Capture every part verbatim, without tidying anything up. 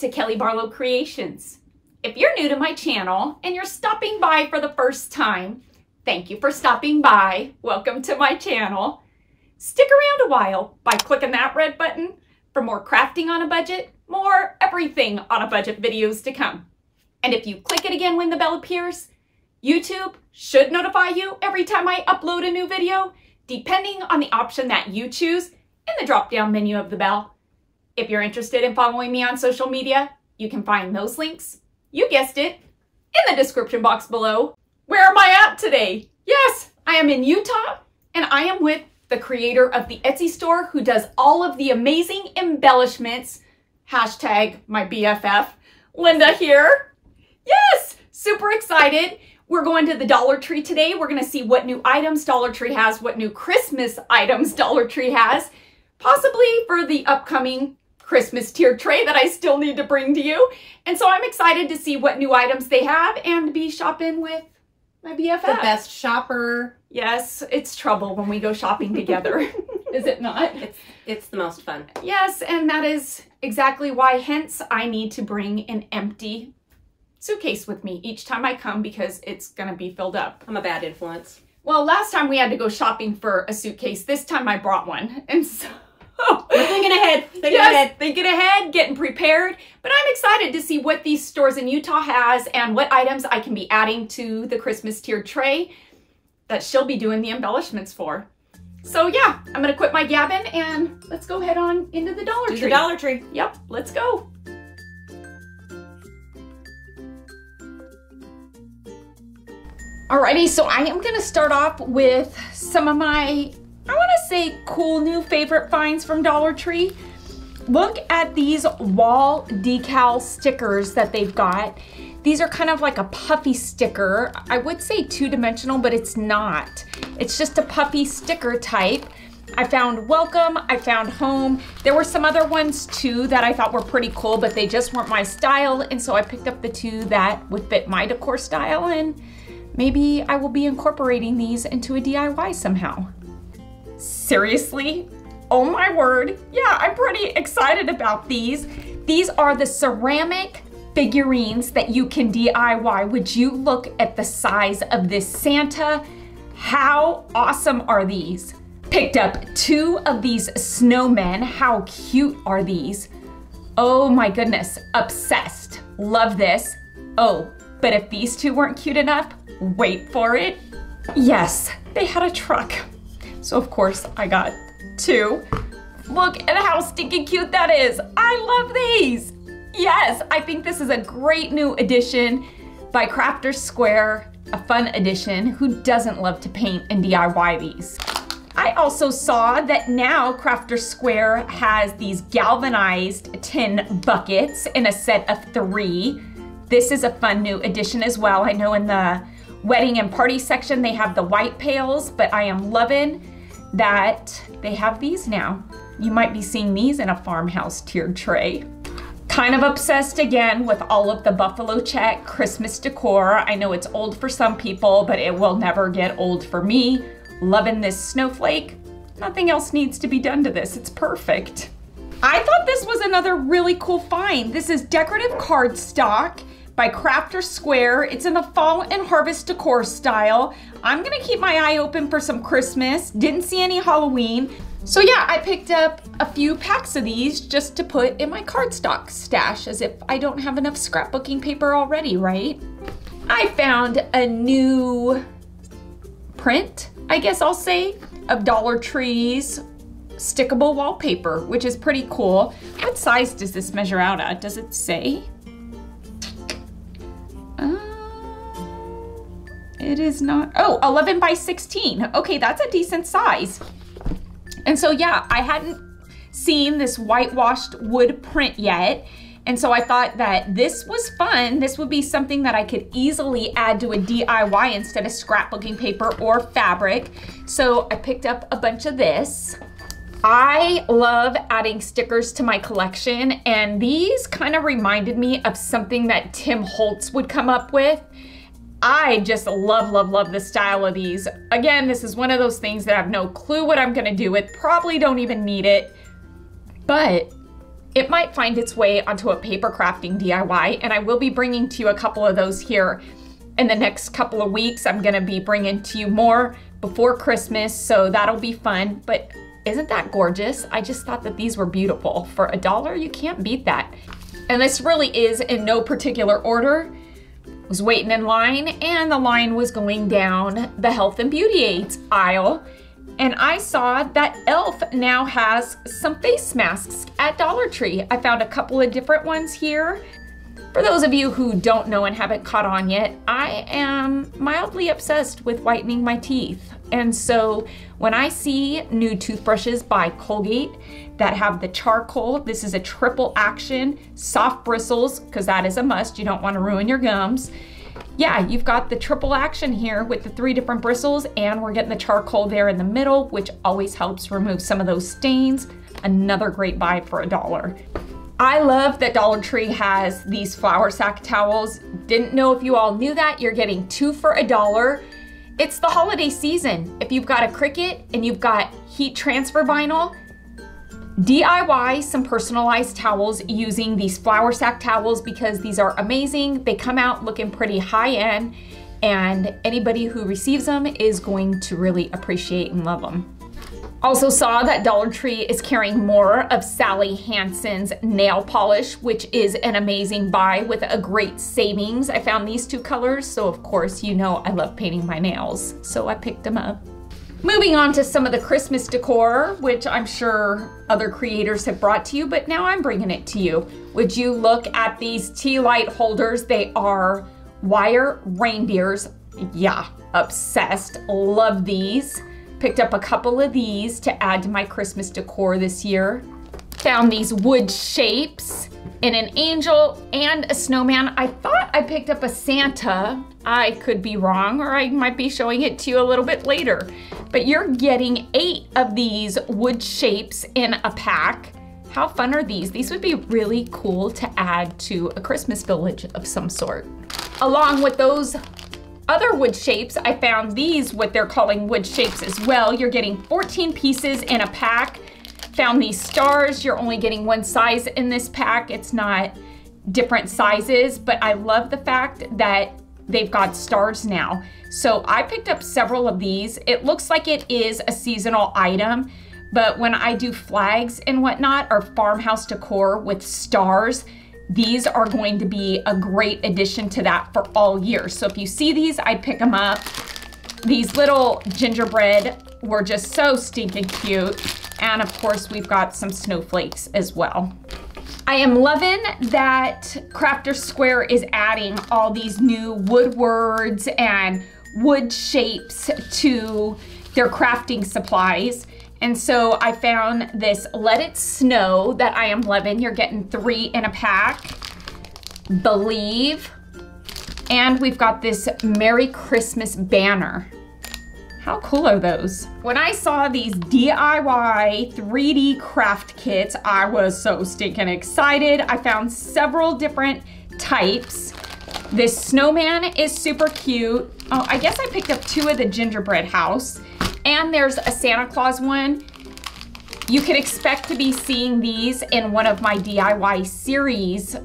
to Kelly Barlow Creations. If you're new to my channel and you're stopping by for the first time, thank you for stopping by. Welcome to my channel. Stick around a while by clicking that red button for more crafting on a budget, more everything on a budget videos to come. And if you click it again when the bell appears, YouTube should notify you every time I upload a new video, depending on the option that you choose in the drop-down menu of the bell. If you're interested in following me on social media, you can find those links, you guessed it, in the description box below. Where am I at today? Yes, I am in Utah, and I am with the creator of the Etsy store who does all of the amazing embellishments, hashtag my B F F, Linda here. Yes, super excited. We're going to the Dollar Tree today. We're gonna see what new items Dollar Tree has, what new Christmas items Dollar Tree has, possibly for the upcoming Christmas tier tray that I still need to bring to you. And so I'm excited to see what new items they have and be shopping with my B F F. The best shopper. Yes, it's trouble when we go shopping together. Is it not? It's, it's the most fun. Yes, and that is exactly why, hence, I need to bring an empty suitcase with me each time I come because it's gonna be filled up. I'm a bad influence. Well, last time we had to go shopping for a suitcase. This time I brought one. And so we're thinking ahead, thinking yes, ahead, thinking ahead, getting prepared. But I'm excited to see what these stores in Utah has and what items I can be adding to the Christmas tiered tray that she'll be doing the embellishments for. So yeah, I'm gonna quit my gabbing and let's go head on into the Dollar Tree. To the Dollar Tree. Yep, let's go. Alrighty, so I am gonna start off with some of my, I wanna say, cool new favorite finds from Dollar Tree. Look at these wall decal stickers that they've got. These are kind of like a puffy sticker. I would say two-dimensional, but it's not. It's just a puffy sticker type. I found welcome, I found home. There were some other ones too that I thought were pretty cool, but they just weren't my style, and so I picked up the two that would fit my decor style, and maybe I will be incorporating these into a D I Y somehow. Seriously? Oh my word. Yeah, I'm pretty excited about these. These are the ceramic figurines that you can D I Y. Would you look at the size of this Santa? How awesome are these? Picked up two of these snowmen. How cute are these? Oh my goodness, obsessed. Love this. Oh, but if these two weren't cute enough, wait for it. Yes, they had a truck. So of course I got two. Look at how stinking cute that is. I love these. Yes, I think this is a great new addition by Crafter Square, a fun addition. Who doesn't love to paint and D I Y these? I also saw that now Crafter Square has these galvanized tin buckets in a set of three. This is a fun new addition as well. I know in the wedding and party section they have the white pails, but I am loving that they have these now. You might be seeing these in a farmhouse tiered tray. Kind of obsessed again with all of the buffalo check Christmas decor. I know it's old for some people, but it will never get old for me. Loving this snowflake. Nothing else needs to be done to this. It's perfect. I thought this was another really cool find. This is decorative cardstock by Crafter Square. It's in the fall and harvest decor style. I'm gonna keep my eye open for some Christmas. Didn't see any Halloween. So yeah, I picked up a few packs of these just to put in my cardstock stash, as if I don't have enough scrapbooking paper already, right? I found a new print, I guess I'll say, of Dollar Tree's stickable wallpaper, which is pretty cool. What size does this measure out at? Does it say? Uh, it is not, oh, eleven by sixteen. Okay, that's a decent size. And so yeah, I hadn't seen this whitewashed wood print yet. And so I thought that this was fun. This would be something that I could easily add to a D I Y instead of scrapbooking paper or fabric. So I picked up a bunch of this. I love adding stickers to my collection, and these kind of reminded me of something that Tim Holtz would come up with. I just love, love, love the style of these. Again, this is one of those things that I have no clue what I'm gonna do with, probably don't even need it, but it might find its way onto a paper crafting D I Y, and I will be bringing to you a couple of those here in the next couple of weeks. I'm gonna be bringing to you more before Christmas, so that'll be fun. But isn't that gorgeous? I just thought that these were beautiful. For a dollar, you can't beat that. And this really is in no particular order. I was waiting in line, and the line was going down the health and beauty aids aisle. And I saw that Elf now has some face masks at Dollar Tree. I found a couple of different ones here. For those of you who don't know and haven't caught on yet, I am mildly obsessed with whitening my teeth. And so when I see new toothbrushes by Colgate that have the charcoal, this is a triple action, soft bristles, because that is a must. You don't want to ruin your gums. Yeah, you've got the triple action here with the three different bristles, and we're getting the charcoal there in the middle, which always helps remove some of those stains. Another great buy for a dollar. I love that Dollar Tree has these flour sack towels. Didn't know if you all knew that. You're getting two for a dollar. It's the holiday season. If you've got a Cricut and you've got heat transfer vinyl, D I Y some personalized towels using these flour sack towels, because these are amazing. They come out looking pretty high end, and anybody who receives them is going to really appreciate and love them. Also saw that Dollar Tree is carrying more of Sally Hansen's nail polish, which is an amazing buy with a great savings. I found these two colors, so of course you know I love painting my nails, so I picked them up. Moving on to some of the Christmas decor, which I'm sure other creators have brought to you, but now I'm bringing it to you. Would you look at these tea light holders? They are wire reindeers. Yeah, obsessed, love these. Picked up a couple of these to add to my Christmas decor this year. Found these wood shapes and an angel and a snowman. I thought I picked up a Santa. I could be wrong, or I might be showing it to you a little bit later. But you're getting eight of these wood shapes in a pack. How fun are these? These would be really cool to add to a Christmas village of some sort. Along with those other wood shapes, I found these, what they're calling wood shapes as well. You're getting fourteen pieces in a pack. Found these stars. You're only getting one size in this pack. It's not different sizes, but I love the fact that they've got stars now. So I picked up several of these. It looks like it is a seasonal item, but when I do flags and whatnot, or farmhouse decor with stars, these are going to be a great addition to that for all year. So if you see these, I pick them up. These little gingerbread were just so stinking cute. And of course, we've got some snowflakes as well. I am loving that Crafter Square is adding all these new wood words and wood shapes to their crafting supplies. And so I found this Let It Snow that I am loving. You're getting three in a pack. Believe. And we've got this Merry Christmas banner. How cool are those? When I saw these D I Y three D craft kits, I was so stinking excited. I found several different types. This snowman is super cute. Oh, I guess I picked up two of the gingerbread house, and there's a Santa Claus one. You can expect to be seeing these in one of my D I Y series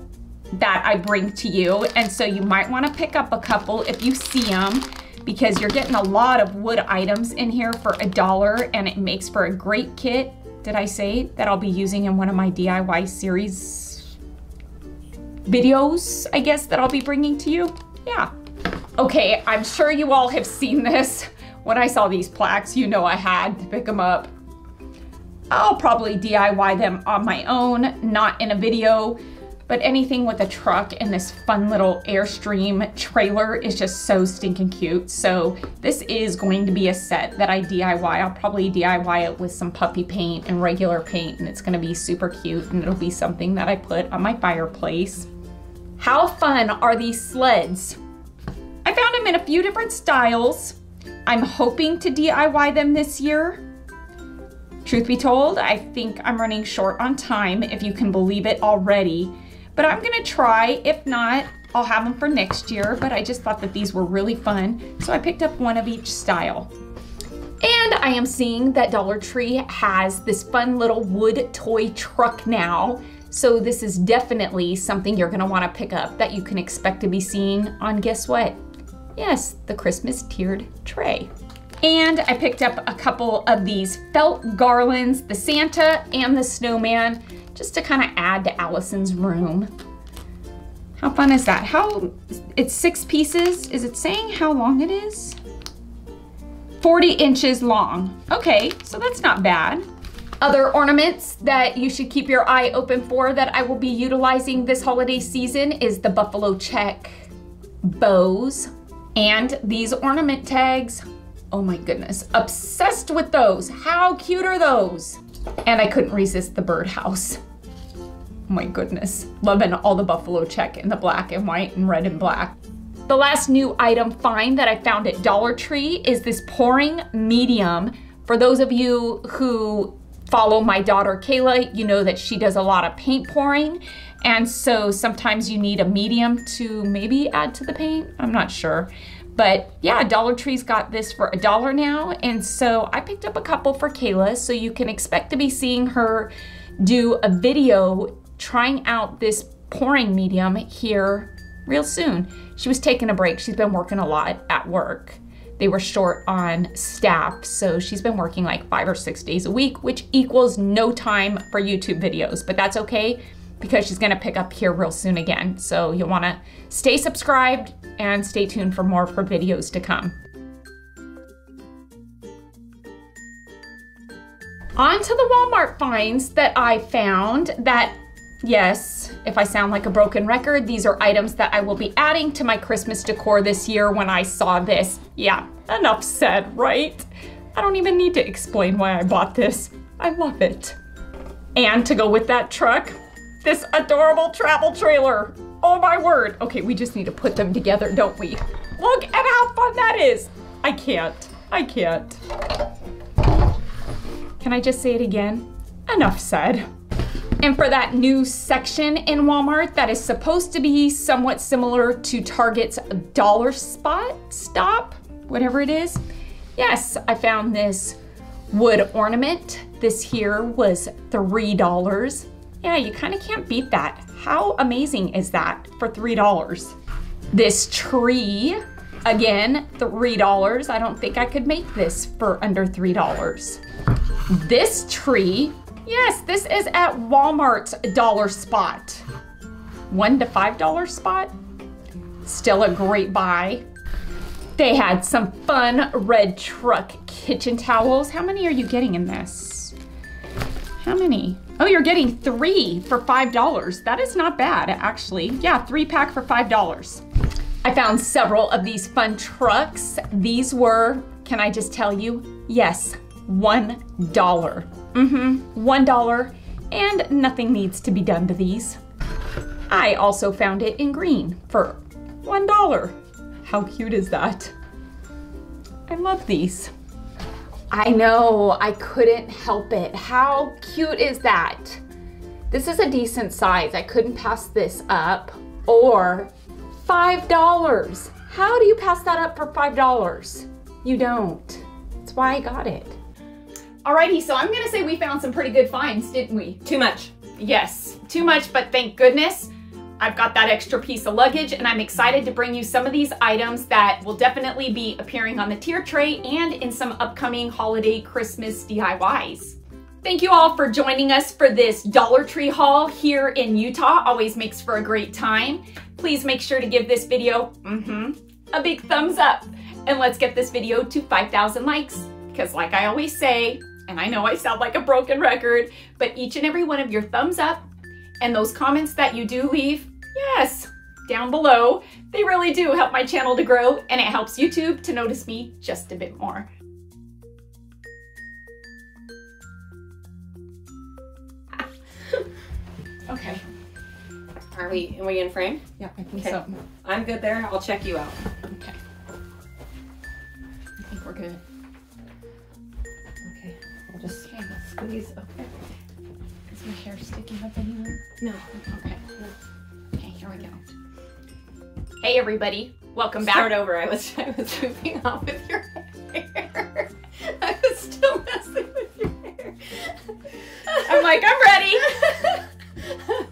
that I bring to you, and so you might want to pick up a couple if you see them, because you're getting a lot of wood items in here for a dollar, and it makes for a great kit, did I say, that I'll be using in one of my D I Y series videos, I guess, that I'll be bringing to you. Yeah. Okay, I'm sure you all have seen this. When I saw these plaques, you know I had to pick them up. I'll probably D I Y them on my own, not in a video, but anything with a truck and this fun little Airstream trailer is just so stinking cute. So this is going to be a set that I D I Y. I'll probably D I Y it with some puppy paint and regular paint, and it's gonna be super cute, and it'll be something that I put on my fireplace. How fun are these sleds? I found them in a few different styles. I'm hoping to D I Y them this year. Truth be told, I think I'm running short on time, if you can believe it already. But I'm gonna try. If not, I'll have them for next year, but I just thought that these were really fun, so I picked up one of each style. And I am seeing that Dollar Tree has this fun little wood toy truck now. So this is definitely something you're gonna wanna pick up that you can expect to be seeing on, guess what? Yes, the Christmas tiered tray. And I picked up a couple of these felt garlands, the Santa and the snowman, just to kind of add to Allison's room. How fun is that? How, it's six pieces. Is it saying how long it is? forty inches long. Okay, so that's not bad. Other ornaments that you should keep your eye open for that I will be utilizing this holiday season is the buffalo check, bows, and these ornament tags. Oh my goodness, obsessed with those. How cute are those? And I couldn't resist the birdhouse. My goodness, loving all the buffalo check in the black and white and red and black. The last new item find that I found at Dollar Tree is this pouring medium. For those of you who follow my daughter Kayla, you know that she does a lot of paint pouring. And so sometimes you need a medium to maybe add to the paint. I'm not sure. But yeah, Dollar Tree's got this for a dollar now. And so I picked up a couple for Kayla. So you can expect to be seeing her do a video trying out this pouring medium here real soon. She was taking a break. She's been working a lot at work. They were short on staff, so she's been working like five or six days a week, which equals no time for YouTube videos, but that's okay because she's gonna pick up here real soon again. So you'll wanna stay subscribed and stay tuned for more of her videos to come. On to the Walmart finds that I found that, yes, if I sound like a broken record, these are items that I will be adding to my Christmas decor this year when I saw this. Yeah, enough said, right? I don't even need to explain why I bought this. I love it. And to go with that truck, this adorable travel trailer. Oh my word. Okay, we just need to put them together, don't we? Look at how fun that is. I can't, I can't. Can I just say it again? Enough said. And for that new section in Walmart that is supposed to be somewhat similar to Target's Dollar Spot Stop, whatever it is, yes, I found this wood ornament. This here was three dollars. Yeah, you kind of can't beat that. How amazing is that for three dollars? This tree, again, three dollars. I don't think I could make this for under three dollars. This tree, yes, this is at Walmart's Dollar Spot. One to five dollar spot, still a great buy. They had some fun red truck kitchen towels. How many are you getting in this? How many? Oh, you're getting three for five dollars. That is not bad, actually. Yeah, three pack for five dollars. I found several of these fun trucks. These were, can I just tell you? Yes, one dollar. Mm-hmm, one dollar, and nothing needs to be done to these. I also found it in green for one dollar. How cute is that? I love these. I know, I couldn't help it. How cute is that? This is a decent size. I couldn't pass this up. Or five dollars. How do you pass that up for five dollars? You don't. That's why I got it. Alrighty, so I'm gonna say we found some pretty good finds, didn't we? Too much. Yes, too much, but thank goodness I've got that extra piece of luggage, and I'm excited to bring you some of these items that will definitely be appearing on the tier tray and in some upcoming holiday Christmas D I Ys. Thank you all for joining us for this Dollar Tree haul here in Utah. Always makes for a great time. Please make sure to give this video mm-hmm, a big thumbs up, and let's get this video to five thousand likes, because like I always say, and I know I sound like a broken record, but each and every one of your thumbs up and those comments that you do leave, yes, down below, they really do help my channel to grow, and it helps YouTube to notice me just a bit more. Okay. Are we, are we in frame? Yeah, I think okay. so. I'm good there. I'll check you out. Okay. I think we're good. Just okay, let's squeeze. Okay. Is my hair sticking up anywhere? No. Okay. Okay, here we go. Hey everybody, welcome back. Start over. I was I was moving off with your hair. I was still messing with your hair. I'm like, I'm ready.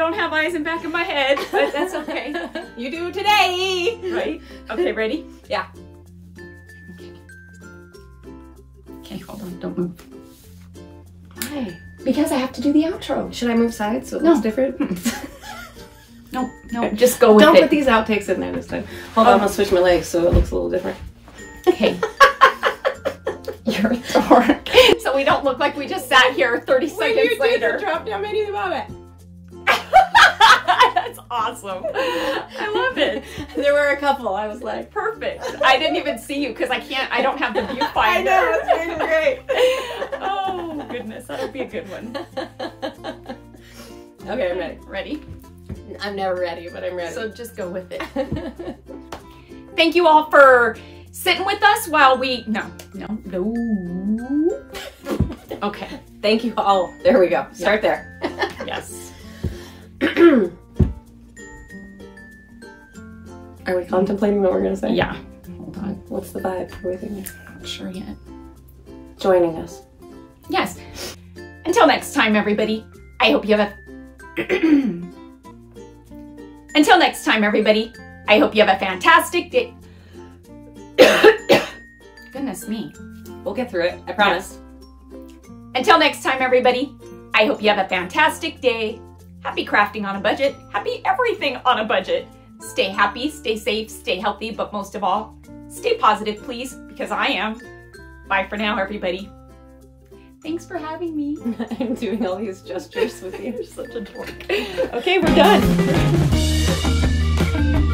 don't have eyes in back of my head, but that's okay. You do today, right? Okay, ready? Yeah. Okay. Okay, hold on. Don't move. Why? Because I have to do the outro. Should I move sides so it no. looks different? No, no. Okay, just go with don't it. Don't put these outtakes in there this time. Hold oh. on, I'll switch my legs so it looks a little different. Okay. You're a dork. So we don't look like we just sat here thirty when seconds you later. Did the drop down menu, Bobette. That's awesome. I love it. There were a couple. I was like, perfect. I didn't even see you because I can't. I don't have the viewfinder. I know. It's been great. Oh goodness, that'll be a good one. Okay, I'm ready. Ready? I'm never ready, but I'm ready. So just go with it. Thank you all for sitting with us while we no no no. Okay. Thank you all. There we go. Start yeah. there. Yes. Are we contemplating what we're gonna say? Yeah. Hold on. What's the vibe? What are we thinking? Not sure yet. Joining us. Yes. Until next time, everybody. I hope you have a. Until next time, everybody. I hope you have a fantastic day. Goodness me. We'll get through it. I promise. Yes. Until next time, everybody. I hope you have a fantastic day. Happy crafting on a budget. Happy everything on a budget. Stay happy, stay safe, stay healthy, but most of all, stay positive, please, because I am. Bye for now, everybody. Thanks for having me. I'm doing all these gestures with you. You're such a dork. Okay, we're done.